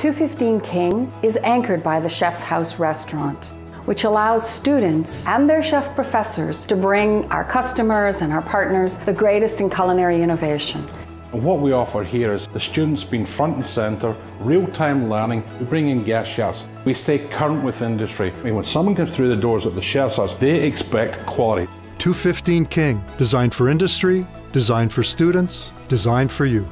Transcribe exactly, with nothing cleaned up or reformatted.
two fifteen King is anchored by the Chef's House restaurant, which allows students and their chef professors to bring our customers and our partners the greatest in culinary innovation. What we offer here is the students being front and center, real-time learning. We bring in guest chefs. We stay current with industry. I mean, when someone comes through the doors at the Chef's House, they expect quality. two fifteen King, designed for industry, designed for students, designed for you.